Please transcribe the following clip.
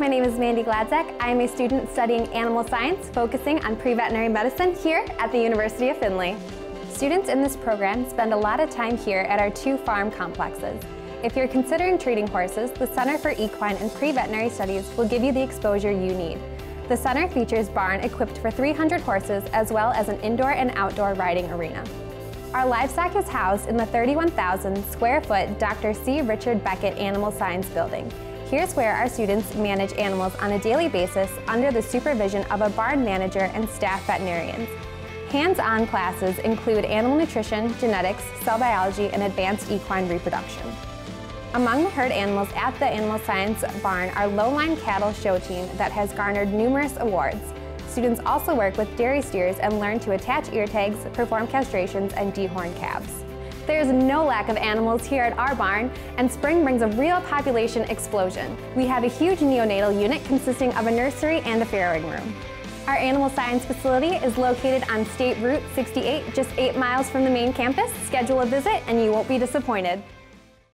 my name is Mandy Gladzek. I am a student studying animal science, focusing on pre-veterinary medicine here at the University of Findlay. Students in this program spend a lot of time here at our two farm complexes. If you're considering treating horses, the Center for Equine and Pre-Veterinary Studies will give you the exposure you need. The center features a barn equipped for 300 horses, as well as an indoor and outdoor riding arena. Our livestock is housed in the 31,000 square foot Dr. C. Richard Beckett Animal Science Building. Here's where our students manage animals on a daily basis under the supervision of a barn manager and staff veterinarians. Hands-on classes include animal nutrition, genetics, cell biology, and advanced equine reproduction. Among the herd animals at the Animal Science Barn are Lowline cattle show team that has garnered numerous awards. Students also work with dairy steers and learn to attach ear tags, perform castrations, and dehorn calves. There's no lack of animals here at our barn, and spring brings a real population explosion. We have a huge neonatal unit consisting of a nursery and a farrowing room. Our animal science facility is located on State Route 68, just 8 miles from the main campus. Schedule a visit and you won't be disappointed.